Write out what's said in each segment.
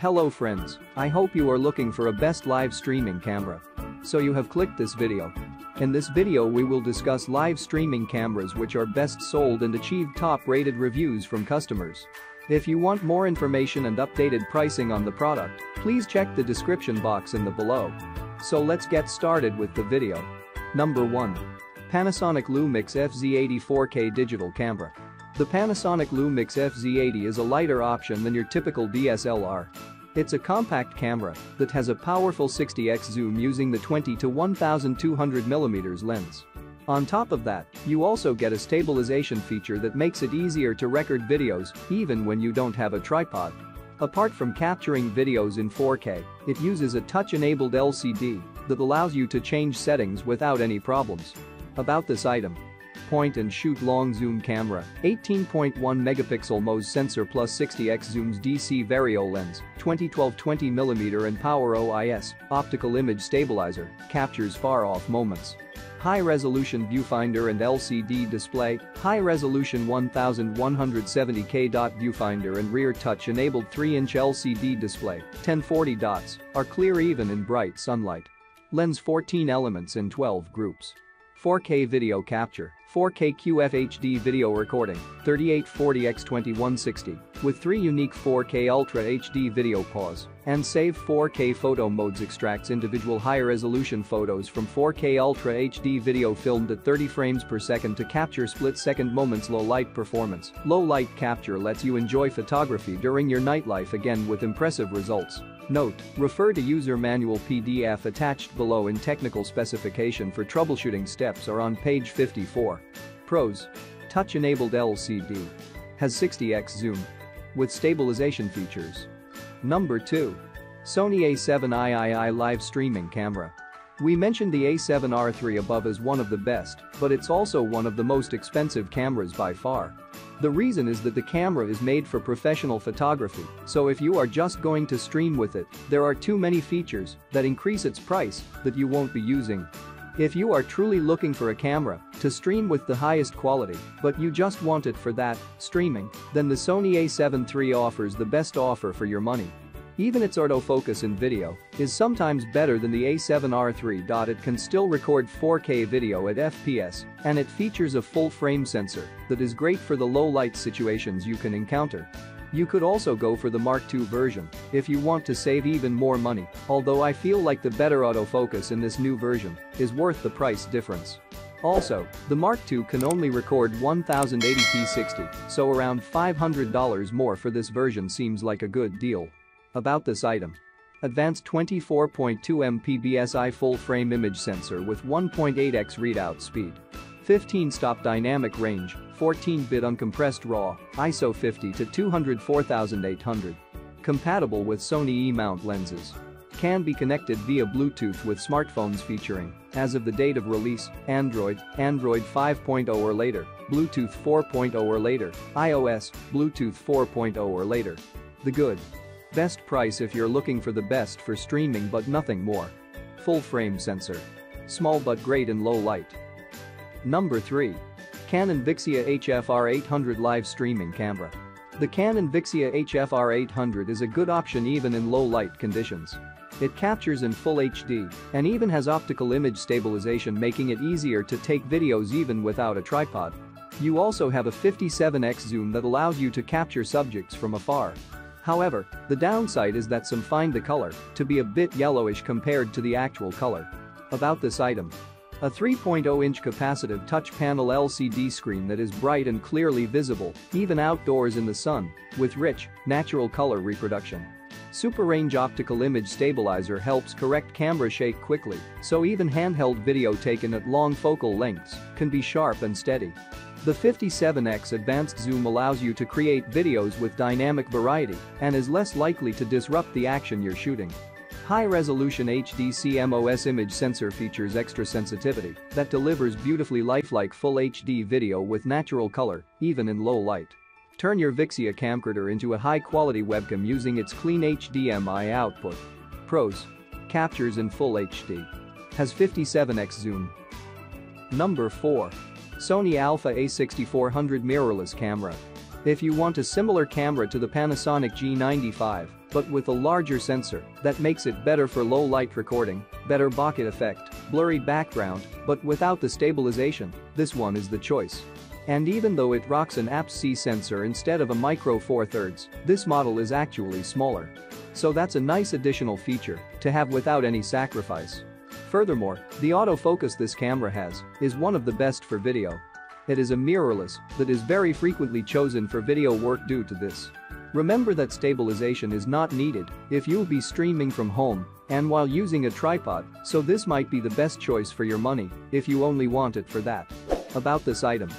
Hello friends, I hope you are looking for a best live streaming camera. So you have clicked this video. In this video we will discuss live streaming cameras which are best sold and achieved top rated reviews from customers. If you want more information and updated pricing on the product, please check the description box in the below. So let's get started with the video. Number 1. Panasonic Lumix FZ84K Digital Camera. The Panasonic Lumix FZ80 is a lighter option than your typical DSLR. It's a compact camera that has a powerful 60x zoom using the 20 to 1200mm lens. On top of that, you also get a stabilization feature that makes it easier to record videos even when you don't have a tripod. Apart from capturing videos in 4K, it uses a touch-enabled LCD that allows you to change settings without any problems. About this item. Point-and-shoot long-zoom camera, 18.1-megapixel MOS sensor plus 60x zooms DC Vario lens, 20/12 20mm and power OIS, optical image stabilizer, captures far-off moments. High-resolution viewfinder and LCD display, high-resolution 1170K viewfinder and rear touch-enabled 3-inch LCD display, 1040 dots, are clear even in bright sunlight. Lens 14 elements in 12 groups. 4K video capture, 4K QFHD video recording, 3840x2160, with 3 unique 4K Ultra HD video pause, and save 4K photo modes extracts individual high-resolution photos from 4K Ultra HD video filmed at 30 frames per second to capture split-second moments. Low-light performance, low-light capture lets you enjoy photography during your nightlife again with impressive results. Note, refer to user manual PDF attached below in technical specification for troubleshooting steps or on page 54. Pros. Touch-enabled LCD. Has 60x zoom. With stabilization features. Number 2. Sony A7III Live Streaming Camera. We mentioned the A7R III above as one of the best, but it's also one of the most expensive cameras by far. The reason is that the camera is made for professional photography, so if you are just going to stream with it, there are too many features that increase its price that you won't be using. If you are truly looking for a camera to stream with the highest quality, but you just want it for that streaming, then the Sony A7 III offers the best offer for your money. Even its autofocus in video is sometimes better than the A7R III. It can still record 4K video at FPS, and it features a full-frame sensor that is great for the low-light situations you can encounter. You could also go for the Mark II version if you want to save even more money, although I feel like the better autofocus in this new version is worth the price difference. Also, the Mark II can only record 1080p 60, so around $500 more for this version seems like a good deal. About this item. Advanced 24.2 MPBSI full-frame image sensor with 1.8x readout speed. 15-stop dynamic range, 14-bit uncompressed RAW, ISO 50 to 200/4800. Compatible with Sony E-mount lenses. Can be connected via Bluetooth with smartphones featuring, as of the date of release, Android, Android 5.0 or later, Bluetooth 4.0 or later, iOS, Bluetooth 4.0 or later. The good. Best price if you're looking for the best for streaming but nothing more. Full-frame sensor. Small but great in low light. Number 3. Canon Vixia HFR800 Live Streaming Camera. The Canon Vixia HFR800 is a good option even in low light conditions. It captures in full HD and even has optical image stabilization, making it easier to take videos even without a tripod. You also have a 57x zoom that allows you to capture subjects from afar. However, the downside is that some find the color to be a bit yellowish compared to the actual color. About this item. A 3.0-inch capacitive touch panel LCD screen that is bright and clearly visible, even outdoors in the sun, with rich, natural color reproduction. Super range optical image stabilizer helps correct camera shake quickly, so even handheld video taken at long focal lengths can be sharp and steady. The 57x advanced zoom allows you to create videos with dynamic variety and is less likely to disrupt the action you're shooting. High-resolution HDC MOS image sensor features extra sensitivity that delivers beautifully lifelike full HD video with natural color, even in low light. Turn your Vixia camcorder into a high-quality webcam using its clean HDMI output. Pros. Captures in full HD. Has 57x zoom. Number 4. Sony Alpha A6400 mirrorless camera. If you want a similar camera to the Panasonic G95, but with a larger sensor that makes it better for low light recording, better bokeh effect, blurry background, but without the stabilization. This one is the choice. And even though it rocks an APS-C sensor instead of a micro four-thirds, this model is actually smaller. So that's a nice additional feature to have without any sacrifice. Furthermore, the autofocus this camera has is one of the best for video. It is a mirrorless that is very frequently chosen for video work due to this. Remember that stabilization is not needed if you'll be streaming from home and while using a tripod, so this might be the best choice for your money if you only want it for that. About this item.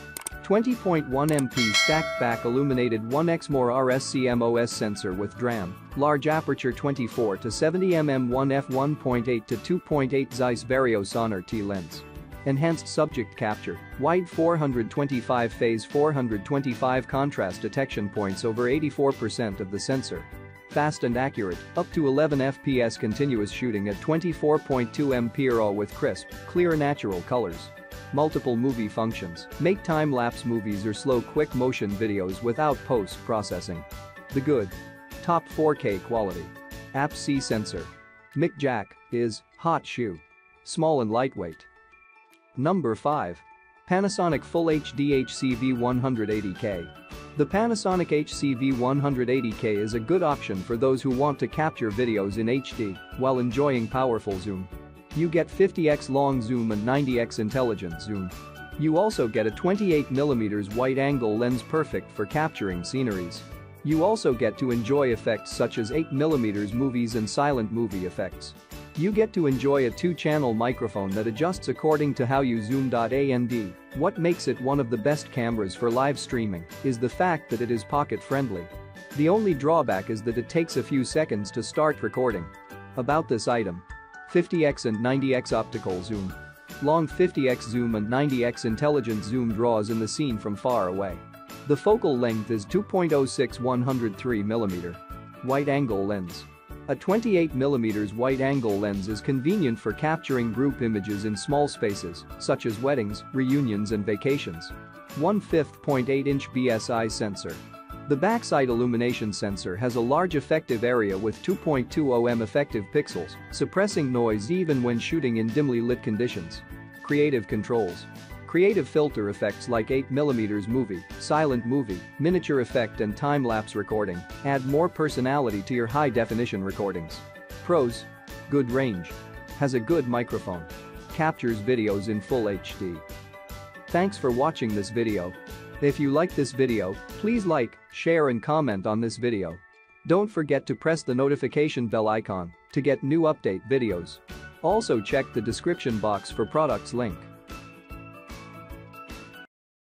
20.1MP stacked back illuminated 1x more RSCMOS sensor with DRAM, large aperture 24-70mm 1f1.8-2.8 Zeiss Vario Sonar T lens. Enhanced subject capture, wide 425 phase 425 contrast detection points over 84% of the sensor. Fast and accurate, up to 11 FPS continuous shooting at 24.2MP RAW with crisp, clear natural colors. Multiple movie functions, make time-lapse movies or slow quick motion videos without post-processing. The good. Top 4K quality. APS-C sensor. mic jack is hot shoe. Small and lightweight. Number 5. Panasonic Full HD HCV 180K. The Panasonic HCV 180K is a good option for those who want to capture videos in HD while enjoying powerful zoom. You get 50x long zoom and 90x intelligent zoom. You also get a 28mm wide-angle lens perfect for capturing sceneries. You also get to enjoy effects such as 8mm movies and silent movie effects. You get to enjoy a two-channel microphone that adjusts according to how you zoom. And what makes it one of the best cameras for live streaming is the fact that it is pocket-friendly. The only drawback is that it takes a few seconds to start recording. About this item. 50x and 90x optical zoom. Long 50x zoom and 90x intelligent zoom draws in the scene from far away. The focal length is 2.06 103mm. Wide-angle lens. A 28mm wide-angle lens is convenient for capturing group images in small spaces, such as weddings, reunions and vacations. 1/5.8-inch BSI sensor. The backside illumination sensor has a large effective area with 2.20M effective pixels, suppressing noise even when shooting in dimly lit conditions. Creative controls. Creative filter effects like 8mm movie, silent movie, miniature effect and time-lapse recording add more personality to your high-definition recordings. Pros. Good range. Has a good microphone. Captures videos in full HD. Thanks for watching this video. If you like this video, please like, share and comment on this video. Don't forget to press the notification bell icon to get new update videos. Also check the description box for products link.